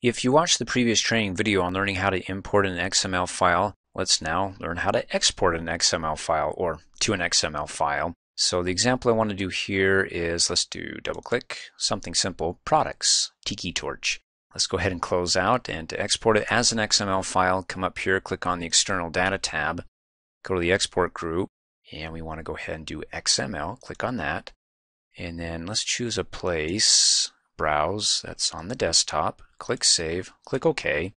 If you watched the previous training video on learning how to import an XML file, let's now learn how to export an XML file or to an XML file. So the example I want to do here is, let's do double click, something simple, products, Tiki Torch. Let's go ahead and close out, and to export it as an XML file, come up here, click on the external data tab, go to the export group, and we want to go ahead and do XML, click on that, and then let's choose a place, browse, that's on the desktop, click save, click OK,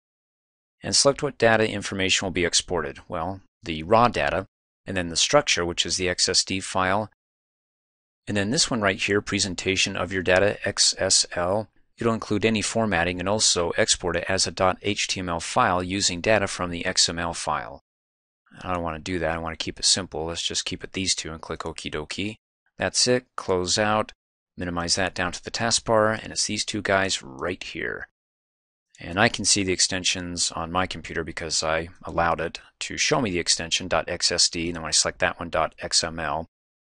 and select what data information will be exported. Well, the raw data, and then the structure, which is the XSD file, and then this one right here, presentation of your data, XSL. It'll include any formatting and also export it as a .html file using data from the XML file. I don't want to do that. I want to keep it simple. Let's just keep it these two and click okie dokie. That's it. Close out. Minimize that down to the taskbar, and it's these two guys right here. And I can see the extensions on my computer because I allowed it to show me the extension .xsd, and then when I select that one .xml, of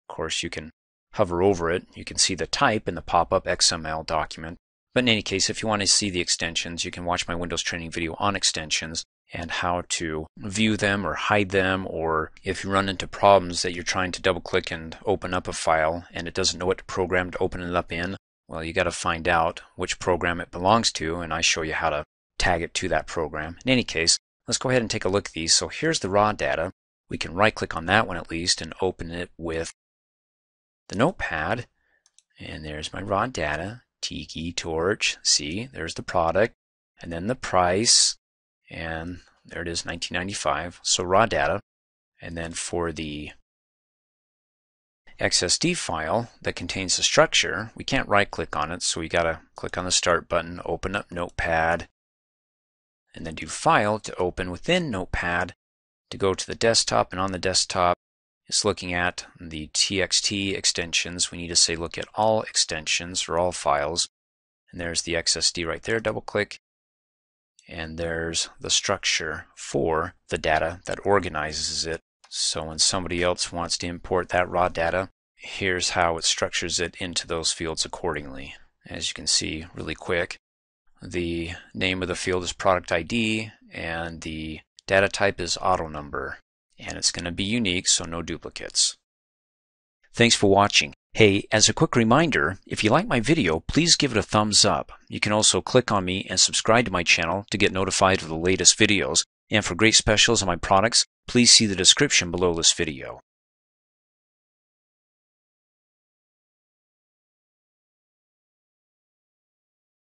course you can hover over it. You can see the type in the pop-up XML document. But in any case, if you want to see the extensions, you can watch my Windows training video on extensions and how to view them or hide them, or if you run into problems that you're trying to double click and open up a file and it doesn't know what program to open it up in, well, you got to find out which program it belongs to, and I show you how to tag it to that program. In any case, let's go ahead and take a look at these. So here's the raw data. We can right click on that one at least and open it with the notepad, and there's my raw data. Tiki Torch, see, there's the product, and then the price, and there it is, $19.95, so raw data. And then for the XSD file that contains the structure, we can't right click on it, so we gotta click on the start button, open up notepad, and then do file to open within notepad to go to the desktop. And on the desktop, it's looking at the TXT extensions. We need to say look at all extensions for all files. And there's the XSD right there, double click. And there's the structure for the data that organizes it. So when somebody else wants to import that raw data, here's how it structures it into those fields accordingly. As you can see really quick, the name of the field is product ID, and the data type is auto number. And it's going to be unique, so no duplicates. Thanks for watching. Hey, as a quick reminder, if you like my video, please give it a thumbs up. You can also click on me and subscribe to my channel to get notified of the latest videos. And for great specials on my products, please see the description below this video.